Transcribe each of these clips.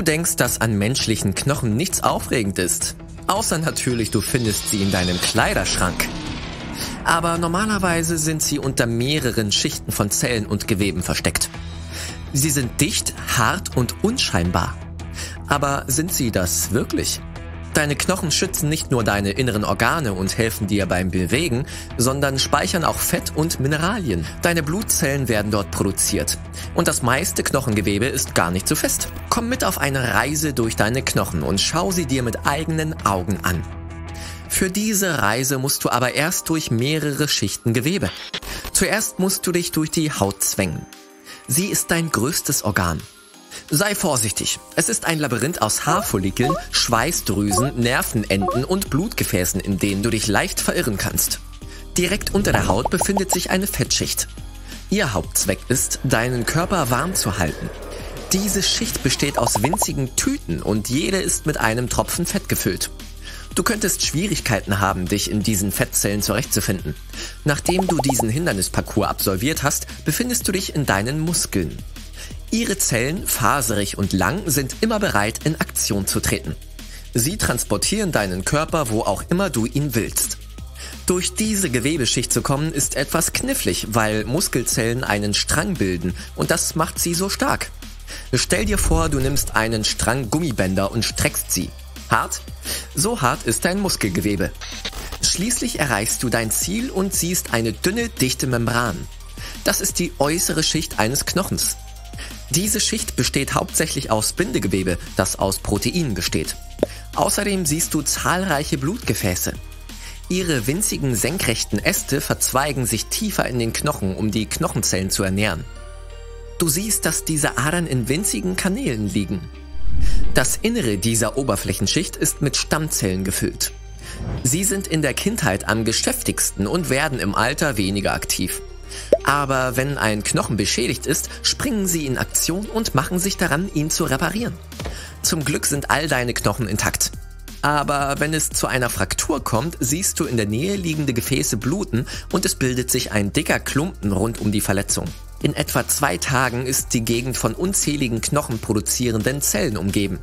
Du denkst, dass an menschlichen Knochen nichts aufregend ist. Außer natürlich, du findest sie in deinem Kleiderschrank. Aber normalerweise sind sie unter mehreren Schichten von Zellen und Geweben versteckt. Sie sind dicht, hart und unscheinbar. Aber sind sie das wirklich? Deine Knochen schützen nicht nur deine inneren Organe und helfen dir beim Bewegen, sondern speichern auch Fett und Mineralien. Deine Blutzellen werden dort produziert. Und das meiste Knochengewebe ist gar nicht so fest. Komm mit auf eine Reise durch deine Knochen und schau sie dir mit eigenen Augen an. Für diese Reise musst du aber erst durch mehrere Schichten Gewebe. Zuerst musst du dich durch die Haut zwängen. Sie ist dein größtes Organ. Sei vorsichtig, es ist ein Labyrinth aus Haarfollikeln, Schweißdrüsen, Nervenenden und Blutgefäßen, in denen du dich leicht verirren kannst. Direkt unter der Haut befindet sich eine Fettschicht. Ihr Hauptzweck ist, deinen Körper warm zu halten. Diese Schicht besteht aus winzigen Tüten und jede ist mit einem Tropfen Fett gefüllt. Du könntest Schwierigkeiten haben, dich in diesen Fettzellen zurechtzufinden. Nachdem du diesen Hindernisparcours absolviert hast, befindest du dich in deinen Muskeln. Ihre Zellen, faserig und lang, sind immer bereit, in Aktion zu treten. Sie transportieren deinen Körper, wo auch immer du ihn willst. Durch diese Gewebeschicht zu kommen, ist etwas knifflig, weil Muskelzellen einen Strang bilden und das macht sie so stark. Stell dir vor, du nimmst einen Strang Gummibänder und streckst sie. Hart? So hart ist dein Muskelgewebe. Schließlich erreichst du dein Ziel und siehst eine dünne, dichte Membran. Das ist die äußere Schicht eines Knochens. Diese Schicht besteht hauptsächlich aus Bindegewebe, das aus Proteinen besteht. Außerdem siehst du zahlreiche Blutgefäße. Ihre winzigen senkrechten Äste verzweigen sich tiefer in den Knochen, um die Knochenzellen zu ernähren. Du siehst, dass diese Adern in winzigen Kanälen liegen. Das Innere dieser Oberflächenschicht ist mit Stammzellen gefüllt. Sie sind in der Kindheit am geschäftigsten und werden im Alter weniger aktiv. Aber wenn ein Knochen beschädigt ist, springen sie in Aktion und machen sich daran, ihn zu reparieren. Zum Glück sind all deine Knochen intakt. Aber wenn es zu einer Fraktur kommt, siehst du in der Nähe liegende Gefäße bluten und es bildet sich ein dicker Klumpen rund um die Verletzung. In etwa 2 Tagen ist die Gegend von unzähligen knochenproduzierenden Zellen umgeben.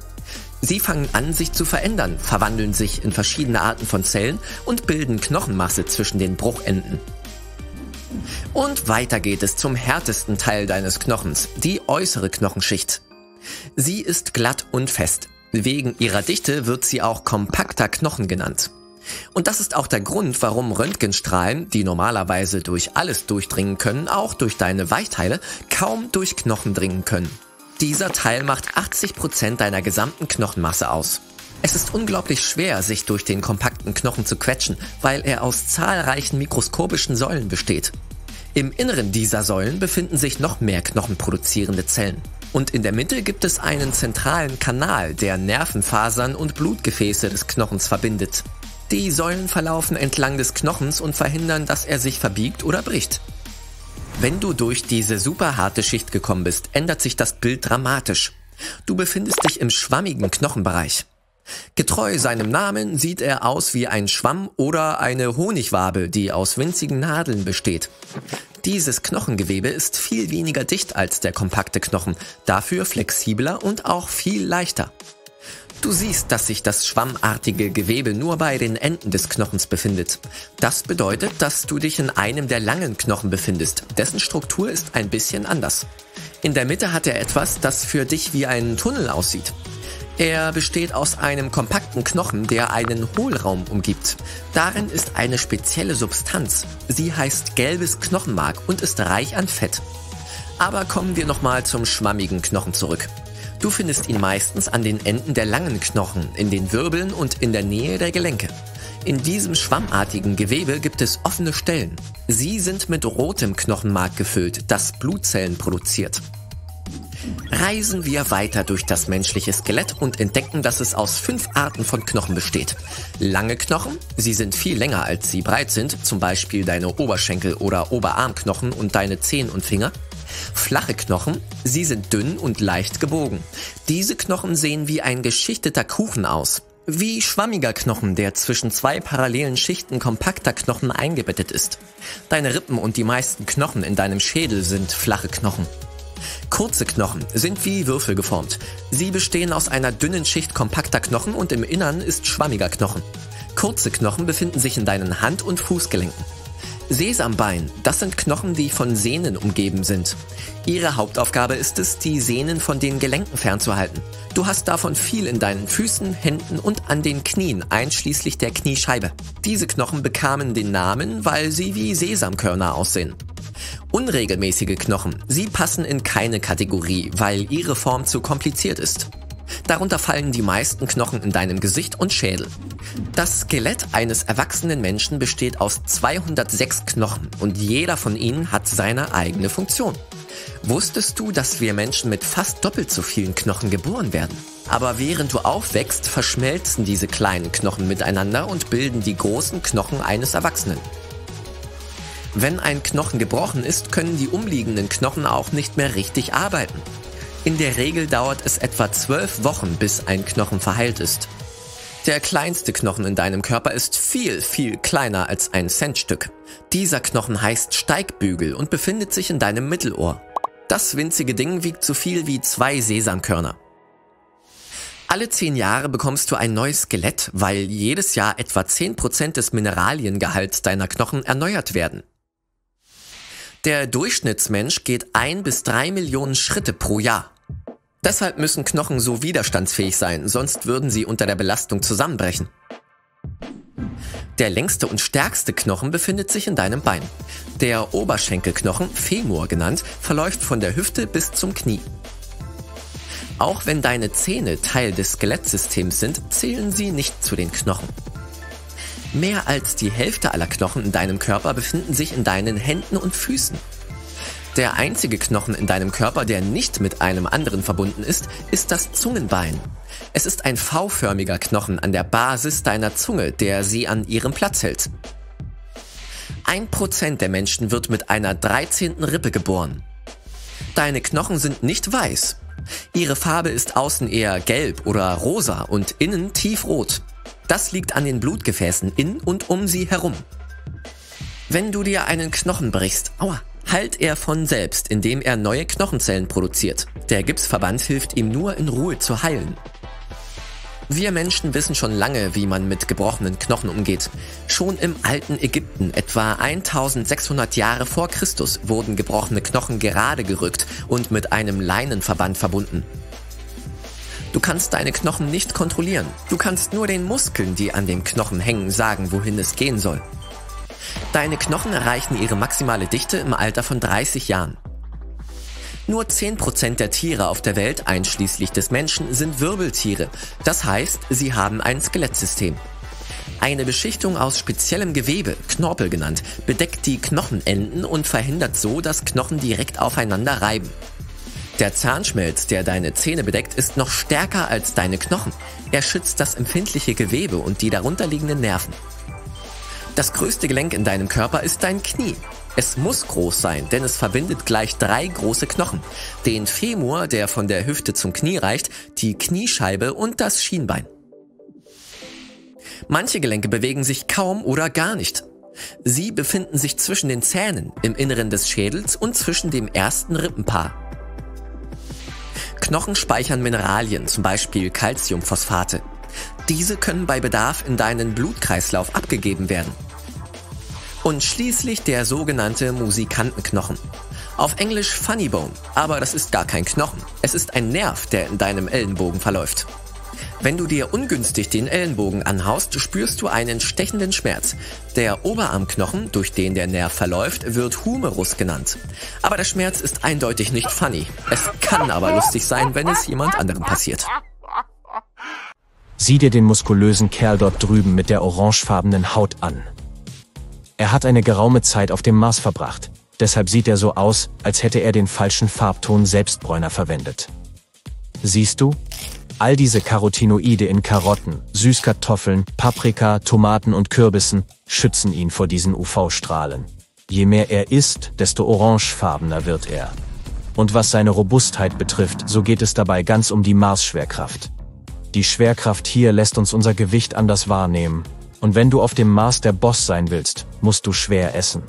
Sie fangen an, sich zu verändern, verwandeln sich in verschiedene Arten von Zellen und bilden Knochenmasse zwischen den Bruchenden. Und weiter geht es zum härtesten Teil deines Knochens, die äußere Knochenschicht. Sie ist glatt und fest. Wegen ihrer Dichte wird sie auch kompakter Knochen genannt. Und das ist auch der Grund, warum Röntgenstrahlen, die normalerweise durch alles durchdringen können, auch durch deine Weichteile, kaum durch Knochen dringen können. Dieser Teil macht 80% deiner gesamten Knochenmasse aus. Es ist unglaublich schwer, sich durch den kompakten Knochen zu quetschen, weil er aus zahlreichen mikroskopischen Säulen besteht. Im Inneren dieser Säulen befinden sich noch mehr knochenproduzierende Zellen. Und in der Mitte gibt es einen zentralen Kanal, der Nervenfasern und Blutgefäße des Knochens verbindet. Die Säulen verlaufen entlang des Knochens und verhindern, dass er sich verbiegt oder bricht. Wenn du durch diese super harte Schicht gekommen bist, ändert sich das Bild dramatisch. Du befindest dich im schwammigen Knochenbereich. Getreu seinem Namen sieht er aus wie ein Schwamm oder eine Honigwabe, die aus winzigen Nadeln besteht. Dieses Knochengewebe ist viel weniger dicht als der kompakte Knochen, dafür flexibler und auch viel leichter. Du siehst, dass sich das schwammartige Gewebe nur bei den Enden des Knochens befindet. Das bedeutet, dass du dich in einem der langen Knochen befindest, dessen Struktur ist ein bisschen anders. In der Mitte hat er etwas, das für dich wie ein Tunnel aussieht. Er besteht aus einem kompakten Knochen, der einen Hohlraum umgibt. Darin ist eine spezielle Substanz. Sie heißt gelbes Knochenmark und ist reich an Fett. Aber kommen wir nochmal zum schwammigen Knochen zurück. Du findest ihn meistens an den Enden der langen Knochen, in den Wirbeln und in der Nähe der Gelenke. In diesem schwammartigen Gewebe gibt es offene Stellen. Sie sind mit rotem Knochenmark gefüllt, das Blutzellen produziert. Reisen wir weiter durch das menschliche Skelett und entdecken, dass es aus 5 Arten von Knochen besteht. Lange Knochen, sie sind viel länger als sie breit sind, zum Beispiel deine Oberschenkel- oder Oberarmknochen und deine Zehen und Finger. Flache Knochen, sie sind dünn und leicht gebogen. Diese Knochen sehen wie ein geschichteter Kuchen aus. Wie schwammiger Knochen, der zwischen 2 parallelen Schichten kompakter Knochen eingebettet ist. Deine Rippen und die meisten Knochen in deinem Schädel sind flache Knochen. Kurze Knochen sind wie Würfel geformt. Sie bestehen aus einer dünnen Schicht kompakter Knochen und im Innern ist schwammiger Knochen. Kurze Knochen befinden sich in deinen Hand- und Fußgelenken. Sesambein, das sind Knochen, die von Sehnen umgeben sind. Ihre Hauptaufgabe ist es, die Sehnen von den Gelenken fernzuhalten. Du hast davon viel in deinen Füßen, Händen und an den Knien, einschließlich der Kniescheibe. Diese Knochen bekamen den Namen, weil sie wie Sesamkörner aussehen. Unregelmäßige Knochen, sie passen in keine Kategorie, weil ihre Form zu kompliziert ist. Darunter fallen die meisten Knochen in deinem Gesicht und Schädel. Das Skelett eines erwachsenen Menschen besteht aus 206 Knochen und jeder von ihnen hat seine eigene Funktion. Wusstest du, dass wir Menschen mit fast doppelt so vielen Knochen geboren werden? Aber während du aufwächst, verschmelzen diese kleinen Knochen miteinander und bilden die großen Knochen eines Erwachsenen. Wenn ein Knochen gebrochen ist, können die umliegenden Knochen auch nicht mehr richtig arbeiten. In der Regel dauert es etwa 12 Wochen, bis ein Knochen verheilt ist. Der kleinste Knochen in deinem Körper ist viel, viel kleiner als ein Centstück. Dieser Knochen heißt Steigbügel und befindet sich in deinem Mittelohr. Das winzige Ding wiegt so viel wie 2 Sesamkörner. Alle 10 Jahre bekommst du ein neues Skelett, weil jedes Jahr etwa 10% des Mineraliengehalts deiner Knochen erneuert werden. Der Durchschnittsmensch geht 1 bis 3 Millionen Schritte pro Jahr. Deshalb müssen Knochen so widerstandsfähig sein, sonst würden sie unter der Belastung zusammenbrechen. Der längste und stärkste Knochen befindet sich in deinem Bein. Der Oberschenkelknochen, Femur genannt, verläuft von der Hüfte bis zum Knie. Auch wenn deine Zähne Teil des Skelettsystems sind, zählen sie nicht zu den Knochen. Mehr als die Hälfte aller Knochen in deinem Körper befinden sich in deinen Händen und Füßen. Der einzige Knochen in deinem Körper, der nicht mit einem anderen verbunden ist, ist das Zungenbein. Es ist ein V-förmiger Knochen an der Basis deiner Zunge, der sie an ihrem Platz hält. 1% der Menschen wird mit einer 13. Rippe geboren. Deine Knochen sind nicht weiß. Ihre Farbe ist außen eher gelb oder rosa und innen tiefrot. Das liegt an den Blutgefäßen in und um sie herum. Wenn du dir einen Knochen brichst, aua, heilt er von selbst, indem er neue Knochenzellen produziert. Der Gipsverband hilft ihm nur, in Ruhe zu heilen. Wir Menschen wissen schon lange, wie man mit gebrochenen Knochen umgeht. Schon im alten Ägypten, etwa 1600 Jahre vor Christus, wurden gebrochene Knochen gerade gerückt und mit einem Leinenverband verbunden. Du kannst deine Knochen nicht kontrollieren. Du kannst nur den Muskeln, die an den Knochen hängen, sagen, wohin es gehen soll. Deine Knochen erreichen ihre maximale Dichte im Alter von 30 Jahren. Nur 10% der Tiere auf der Welt, einschließlich des Menschen, sind Wirbeltiere. Das heißt, sie haben ein Skelettsystem. Eine Beschichtung aus speziellem Gewebe, Knorpel genannt, bedeckt die Knochenenden und verhindert so, dass Knochen direkt aufeinander reiben. Der Zahnschmelz, der deine Zähne bedeckt, ist noch stärker als deine Knochen. Er schützt das empfindliche Gewebe und die darunterliegenden Nerven. Das größte Gelenk in deinem Körper ist dein Knie. Es muss groß sein, denn es verbindet gleich 3 große Knochen. Den Femur, der von der Hüfte zum Knie reicht, die Kniescheibe und das Schienbein. Manche Gelenke bewegen sich kaum oder gar nicht. Sie befinden sich zwischen den Zähnen, im Inneren des Schädels und zwischen dem ersten Rippenpaar. Knochen speichern Mineralien, zum Beispiel Calciumphosphate. Diese können bei Bedarf in deinen Blutkreislauf abgegeben werden. Und schließlich der sogenannte Musikantenknochen. Auf Englisch Funny Bone, aber das ist gar kein Knochen. Es ist ein Nerv, der in deinem Ellenbogen verläuft. Wenn du dir ungünstig den Ellenbogen anhaust, spürst du einen stechenden Schmerz. Der Oberarmknochen, durch den der Nerv verläuft, wird Humerus genannt. Aber der Schmerz ist eindeutig nicht funny. Es kann aber lustig sein, wenn es jemand anderem passiert. Sieh dir den muskulösen Kerl dort drüben mit der orangefarbenen Haut an. Er hat eine geraume Zeit auf dem Mars verbracht. Deshalb sieht er so aus, als hätte er den falschen Farbton Selbstbräuner verwendet. Siehst du? All diese Carotinoide in Karotten, Süßkartoffeln, Paprika, Tomaten und Kürbissen schützen ihn vor diesen UV-Strahlen. Je mehr er isst, desto orangefarbener wird er. Und was seine Robustheit betrifft, so geht es dabei ganz um die Mars-Schwerkraft. Die Schwerkraft hier lässt uns unser Gewicht anders wahrnehmen. Und wenn du auf dem Mars der Boss sein willst, musst du schwer essen.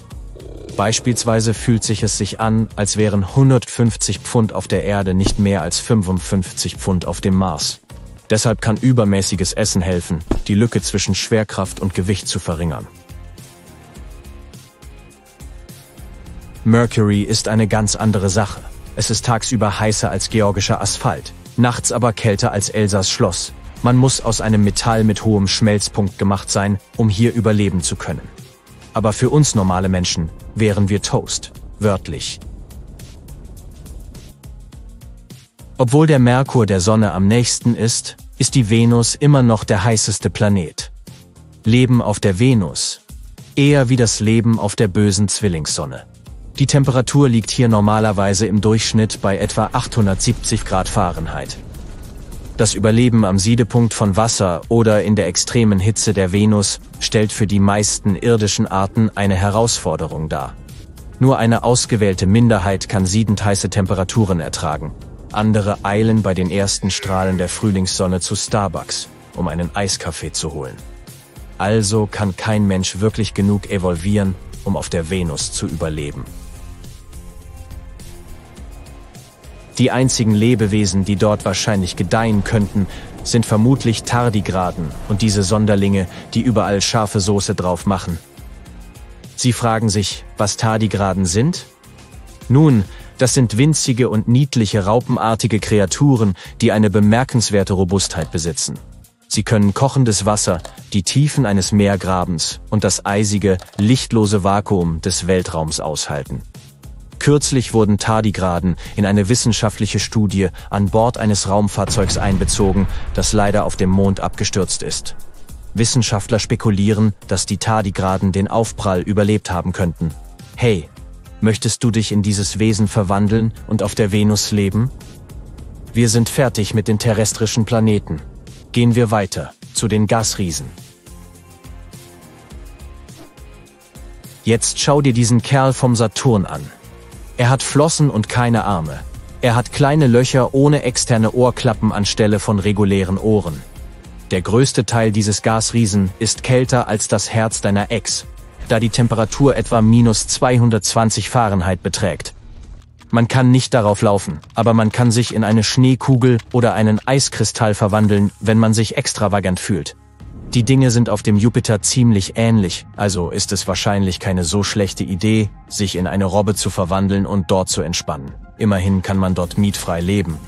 Beispielsweise fühlt es sich an, als wären 150 Pfund auf der Erde nicht mehr als 55 Pfund auf dem Mars. Deshalb kann übermäßiges Essen helfen, die Lücke zwischen Schwerkraft und Gewicht zu verringern. Mercury ist eine ganz andere Sache. Es ist tagsüber heißer als georgischer Asphalt, nachts aber kälter als Elsas Schloss. Man muss aus einem Metall mit hohem Schmelzpunkt gemacht sein, um hier überleben zu können. Aber für uns normale Menschen wären wir Toast, wörtlich. Obwohl der Merkur der Sonne am nächsten ist, ist die Venus immer noch der heißeste Planet. Leben auf der Venus. Eher wie das Leben auf der bösen Zwillingssonne. Die Temperatur liegt hier normalerweise im Durchschnitt bei etwa 870 Grad Fahrenheit. Das Überleben am Siedepunkt von Wasser oder in der extremen Hitze der Venus stellt für die meisten irdischen Arten eine Herausforderung dar. Nur eine ausgewählte Minderheit kann siedend heiße Temperaturen ertragen. Andere eilen bei den ersten Strahlen der Frühlingssonne zu Starbucks, um einen Eiskaffee zu holen. Also kann kein Mensch wirklich genug evolvieren, um auf der Venus zu überleben. Die einzigen Lebewesen, die dort wahrscheinlich gedeihen könnten, sind vermutlich Tardigraden und diese Sonderlinge, die überall scharfe Soße drauf machen. Sie fragen sich, was Tardigraden sind? Nun, das sind winzige und niedliche raupenartige Kreaturen, die eine bemerkenswerte Robustheit besitzen. Sie können kochendes Wasser, die Tiefen eines Meergrabens und das eisige, lichtlose Vakuum des Weltraums aushalten. Kürzlich wurden Tardigraden in eine wissenschaftliche Studie an Bord eines Raumfahrzeugs einbezogen, das leider auf dem Mond abgestürzt ist. Wissenschaftler spekulieren, dass die Tardigraden den Aufprall überlebt haben könnten. Hey, möchtest du dich in dieses Wesen verwandeln und auf der Venus leben? Wir sind fertig mit den terrestrischen Planeten. Gehen wir weiter zu den Gasriesen. Jetzt schau dir diesen Kerl vom Saturn an. Er hat Flossen und keine Arme. Er hat kleine Löcher ohne externe Ohrklappen anstelle von regulären Ohren. Der größte Teil dieses Gasriesen ist kälter als das Herz deiner Ex, da die Temperatur etwa -220 Fahrenheit beträgt. Man kann nicht darauf laufen, aber man kann sich in eine Schneekugel oder einen Eiskristall verwandeln, wenn man sich extravagant fühlt. Die Dinge sind auf dem Jupiter ziemlich ähnlich, also ist es wahrscheinlich keine so schlechte Idee, sich in eine Robbe zu verwandeln und dort zu entspannen. Immerhin kann man dort mietfrei leben.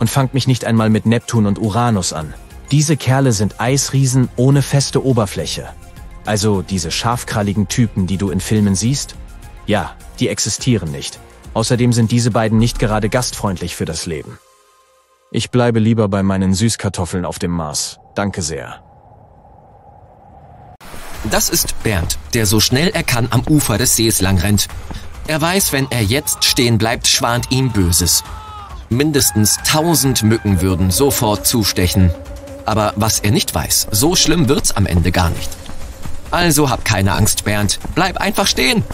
Und fangt mich nicht einmal mit Neptun und Uranus an. Diese Kerle sind Eisriesen ohne feste Oberfläche. Also diese scharfkralligen Typen, die du in Filmen siehst? Ja, die existieren nicht. Außerdem sind diese beiden nicht gerade gastfreundlich für das Leben. Ich bleibe lieber bei meinen Süßkartoffeln auf dem Mars. Danke sehr. Das ist Bernd, der so schnell er kann am Ufer des Sees langrennt. Er weiß, wenn er jetzt stehen bleibt, schwant ihm Böses. Mindestens 1000 Mücken würden sofort zustechen. Aber was er nicht weiß, so schlimm wird's am Ende gar nicht. Also hab keine Angst, Bernd. Bleib einfach stehen.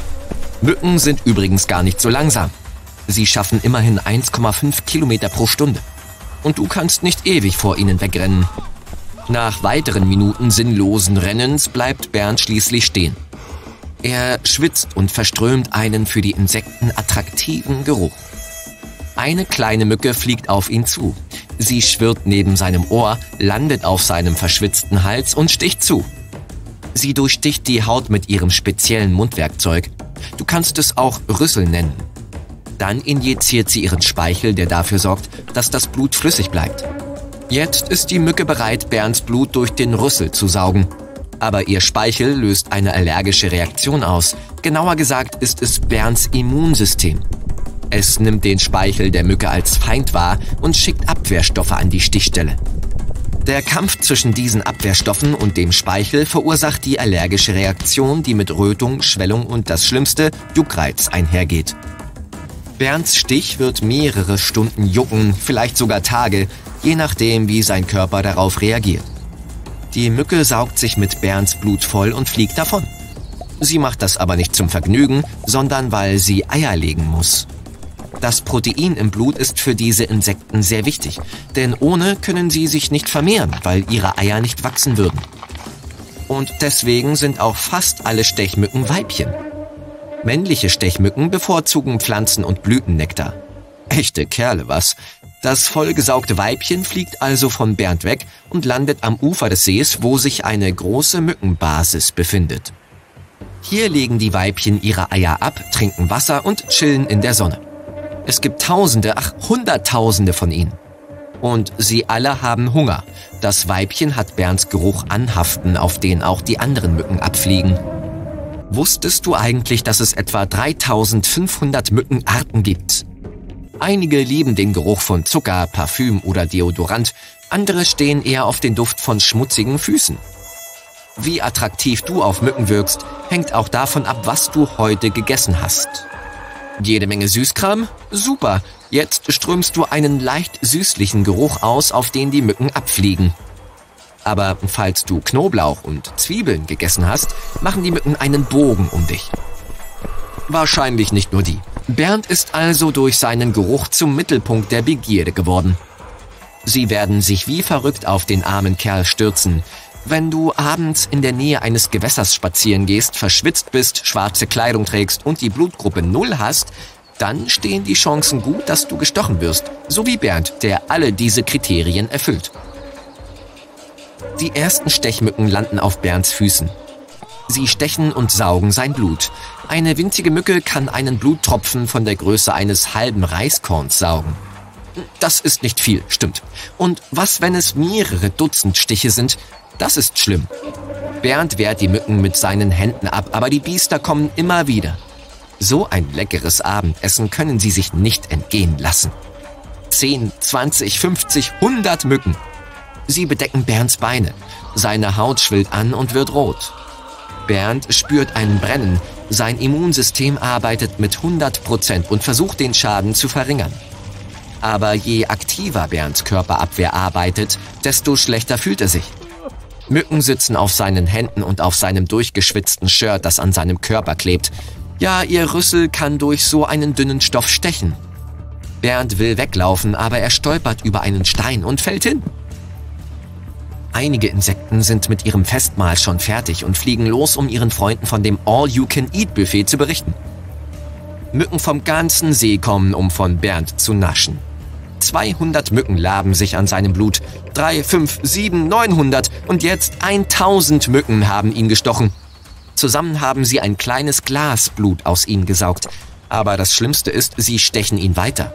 Mücken sind übrigens gar nicht so langsam. Sie schaffen immerhin 1,5 Kilometer pro Stunde. Und du kannst nicht ewig vor ihnen wegrennen. Nach weiteren Minuten sinnlosen Rennens bleibt Bernd schließlich stehen. Er schwitzt und verströmt einen für die Insekten attraktiven Geruch. Eine kleine Mücke fliegt auf ihn zu. Sie schwirrt neben seinem Ohr, landet auf seinem verschwitzten Hals und sticht zu. Sie durchsticht die Haut mit ihrem speziellen Mundwerkzeug. Du kannst es auch Rüssel nennen. Dann injiziert sie ihren Speichel, der dafür sorgt, dass das Blut flüssig bleibt. Jetzt ist die Mücke bereit, Bernds Blut durch den Rüssel zu saugen. Aber ihr Speichel löst eine allergische Reaktion aus. Genauer gesagt ist es Bernds Immunsystem. Es nimmt den Speichel der Mücke als Feind wahr und schickt Abwehrstoffe an die Stichstelle. Der Kampf zwischen diesen Abwehrstoffen und dem Speichel verursacht die allergische Reaktion, die mit Rötung, Schwellung und das Schlimmste, Juckreiz, einhergeht. Bernds Stich wird mehrere Stunden jucken, vielleicht sogar Tage, je nachdem, wie sein Körper darauf reagiert. Die Mücke saugt sich mit Bernds Blut voll und fliegt davon. Sie macht das aber nicht zum Vergnügen, sondern weil sie Eier legen muss. Das Protein im Blut ist für diese Insekten sehr wichtig, denn ohne können sie sich nicht vermehren, weil ihre Eier nicht wachsen würden. und deswegen sind auch fast alle Stechmücken Weibchen. Männliche Stechmücken bevorzugen Pflanzen- und Blütennektar. Echte Kerle, was? Das vollgesaugte Weibchen fliegt also von Bernd weg und landet am Ufer des Sees, wo sich eine große Mückenbasis befindet. Hier legen die Weibchen ihre Eier ab, trinken Wasser und chillen in der Sonne. Es gibt Tausende, ach, Hunderttausende von ihnen. Und sie alle haben Hunger. Das Weibchen hat Bernds Geruch anhaften, auf den auch die anderen Mücken abfliegen. Wusstest du eigentlich, dass es etwa 3500 Mückenarten gibt? Einige lieben den Geruch von Zucker, Parfüm oder Deodorant, andere stehen eher auf den Duft von schmutzigen Füßen. Wie attraktiv du auf Mücken wirkst, hängt auch davon ab, was du heute gegessen hast. Jede Menge Süßkram? Super, jetzt strömst du einen leicht süßlichen Geruch aus, auf den die Mücken abfliegen. Aber falls du Knoblauch und Zwiebeln gegessen hast, machen die Mücken einen Bogen um dich. Wahrscheinlich nicht nur die. Bernd ist also durch seinen Geruch zum Mittelpunkt der Begierde geworden. Sie werden sich wie verrückt auf den armen Kerl stürzen. Wenn du abends in der Nähe eines Gewässers spazieren gehst, verschwitzt bist, schwarze Kleidung trägst und die Blutgruppe 0 hast, dann stehen die Chancen gut, dass du gestochen wirst, so wie Bernd, der alle diese Kriterien erfüllt. Die ersten Stechmücken landen auf Bernds Füßen. Sie stechen und saugen sein Blut. Eine winzige Mücke kann einen Bluttropfen von der Größe eines halben Reiskorns saugen. Das ist nicht viel, stimmt. Und was, wenn es mehrere Dutzend Stiche sind? Das ist schlimm. Bernd wehrt die Mücken mit seinen Händen ab, aber die Biester kommen immer wieder. So ein leckeres Abendessen können sie sich nicht entgehen lassen. 10, 20, 50, 100 Mücken. Sie bedecken Bernds Beine. Seine Haut schwillt an und wird rot. Bernd spürt ein Brennen. Sein Immunsystem arbeitet mit 100% und versucht, den Schaden zu verringern. Aber je aktiver Bernds Körperabwehr arbeitet, desto schlechter fühlt er sich. Mücken sitzen auf seinen Händen und auf seinem durchgeschwitzten Shirt, das an seinem Körper klebt. Ja, ihr Rüssel kann durch so einen dünnen Stoff stechen. Bernd will weglaufen, aber er stolpert über einen Stein und fällt hin. Einige Insekten sind mit ihrem Festmahl schon fertig und fliegen los, um ihren Freunden von dem All-You-Can-Eat-Buffet zu berichten. Mücken vom ganzen See kommen, um von Bernd zu naschen. 200 Mücken laben sich an seinem Blut. 3, 5, 7, 900 und jetzt 1000 Mücken haben ihn gestochen. Zusammen haben sie ein kleines Glas Blut aus ihm gesaugt. Aber das Schlimmste ist, sie stechen ihn weiter.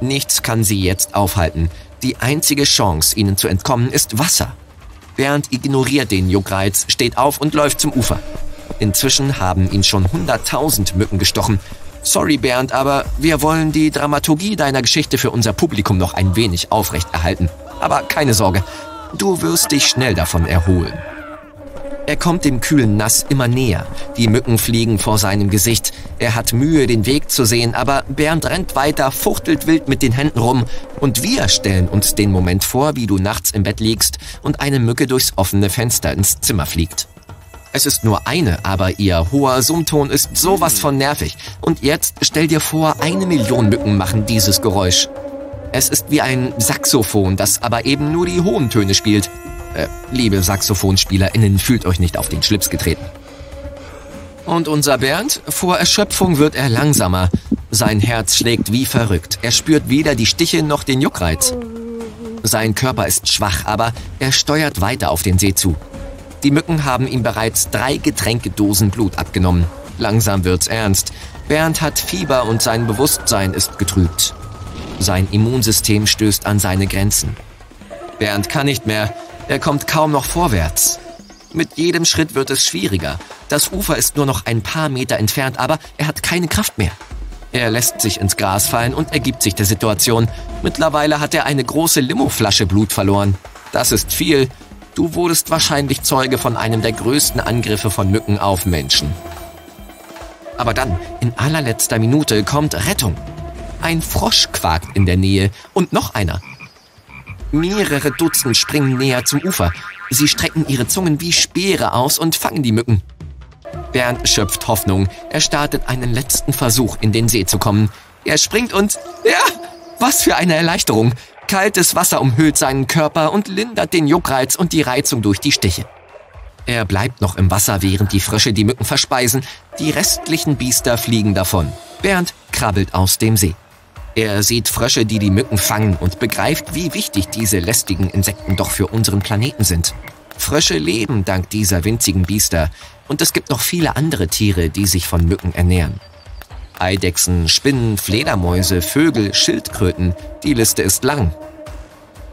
Nichts kann sie jetzt aufhalten. Die einzige Chance, ihnen zu entkommen, ist Wasser. Bernd ignoriert den Juckreiz, steht auf und läuft zum Ufer. Inzwischen haben ihn schon 100.000 Mücken gestochen. Sorry Bernd, aber wir wollen die Dramaturgie deiner Geschichte für unser Publikum noch ein wenig aufrechterhalten. Aber keine Sorge, du wirst dich schnell davon erholen. Er kommt dem kühlen Nass immer näher. Die Mücken fliegen vor seinem Gesicht. Er hat Mühe, den Weg zu sehen, aber Bernd rennt weiter, fuchtelt wild mit den Händen rum. Und wir stellen uns den Moment vor, wie du nachts im Bett liegst und eine Mücke durchs offene Fenster ins Zimmer fliegt. Es ist nur eine, aber ihr hoher Summton ist sowas von nervig. Und jetzt stell dir vor, 1 Million Mücken machen dieses Geräusch. Es ist wie ein Saxophon, das aber eben nur die hohen Töne spielt. Liebe SaxophonspielerInnen, fühlt euch nicht auf den Schlips getreten. Und unser Bernd? Vor Erschöpfung wird er langsamer. Sein Herz schlägt wie verrückt. Er spürt weder die Stiche noch den Juckreiz. Sein Körper ist schwach, aber er steuert weiter auf den See zu. Die Mücken haben ihm bereits 3 Getränkedosen Blut abgenommen. Langsam wird's ernst. Bernd hat Fieber und sein Bewusstsein ist getrübt. Sein Immunsystem stößt an seine Grenzen. Bernd kann nicht mehr. Er kommt kaum noch vorwärts. Mit jedem Schritt wird es schwieriger. Das Ufer ist nur noch ein paar Meter entfernt, aber er hat keine Kraft mehr. Er lässt sich ins Gras fallen und ergibt sich der Situation. Mittlerweile hat er eine große Limoflasche Blut verloren. Das ist viel. Du wurdest wahrscheinlich Zeuge von einem der größten Angriffe von Mücken auf Menschen. Aber dann, in allerletzter Minute, kommt Rettung. Ein Frosch quakt in der Nähe und noch einer. Mehrere Dutzend springen näher zum Ufer. Sie strecken ihre Zungen wie Speere aus und fangen die Mücken. Bernd schöpft Hoffnung. Er startet einen letzten Versuch, in den See zu kommen. Er springt und... ja, was für eine Erleichterung. Kaltes Wasser umhüllt seinen Körper und lindert den Juckreiz und die Reizung durch die Stiche. Er bleibt noch im Wasser, während die Frösche die Mücken verspeisen. Die restlichen Biester fliegen davon. Bernd krabbelt aus dem See. Er sieht Frösche, die die Mücken fangen, und begreift, wie wichtig diese lästigen Insekten doch für unseren Planeten sind. Frösche leben dank dieser winzigen Biester, und es gibt noch viele andere Tiere, die sich von Mücken ernähren. Eidechsen, Spinnen, Fledermäuse, Vögel, Schildkröten, die Liste ist lang.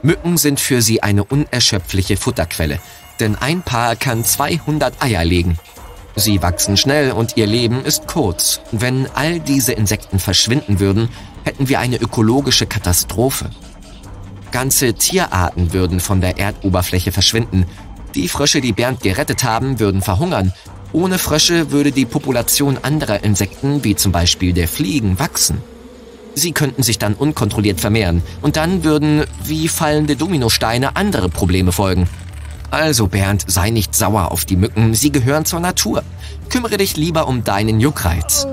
Mücken sind für sie eine unerschöpfliche Futterquelle, denn ein Paar kann 200 Eier legen. Sie wachsen schnell und ihr Leben ist kurz. Wenn all diese Insekten verschwinden würden, hätten wir eine ökologische Katastrophe. Ganze Tierarten würden von der Erdoberfläche verschwinden. Die Frösche, die Bernd gerettet haben, würden verhungern. Ohne Frösche würde die Population anderer Insekten, wie zum Beispiel der Fliegen, wachsen. Sie könnten sich dann unkontrolliert vermehren und dann würden, wie fallende Dominosteine, andere Probleme folgen. Also Bernd, sei nicht sauer auf die Mücken, sie gehören zur Natur. Kümmere dich lieber um deinen Juckreiz.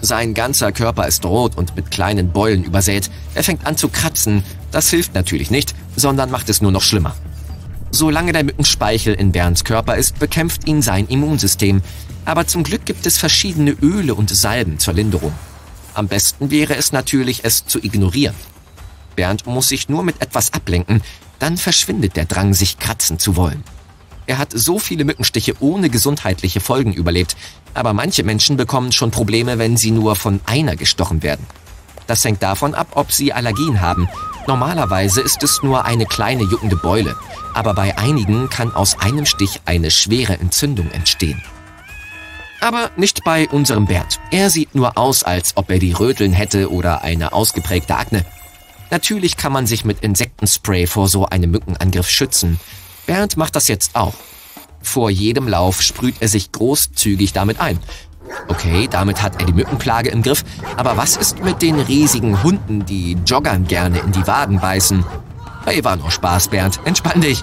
Sein ganzer Körper ist rot und mit kleinen Beulen übersät. Er fängt an zu kratzen. Das hilft natürlich nicht, sondern macht es nur noch schlimmer. Solange der Mückenspeichel in Bernds Körper ist, bekämpft ihn sein Immunsystem. Aber zum Glück gibt es verschiedene Öle und Salben zur Linderung. Am besten wäre es natürlich, es zu ignorieren. Bernd muss sich nur mit etwas ablenken, dann verschwindet der Drang, sich kratzen zu wollen. Er hat so viele Mückenstiche ohne gesundheitliche Folgen überlebt, aber manche Menschen bekommen schon Probleme, wenn sie nur von einer gestochen werden. Das hängt davon ab, ob sie Allergien haben. Normalerweise ist es nur eine kleine juckende Beule, aber bei einigen kann aus einem Stich eine schwere Entzündung entstehen. Aber nicht bei unserem Bernd. Er sieht nur aus, als ob er die Röteln hätte oder eine ausgeprägte Akne. Natürlich kann man sich mit Insektenspray vor so einem Mückenangriff schützen. Bernd macht das jetzt auch. Vor jedem Lauf sprüht er sich großzügig damit ein. Okay, damit hat er die Mückenplage im Griff, aber was ist mit den riesigen Hunden, die Joggern gerne in die Waden beißen? Hey, war nur Spaß, Bernd. Entspann dich.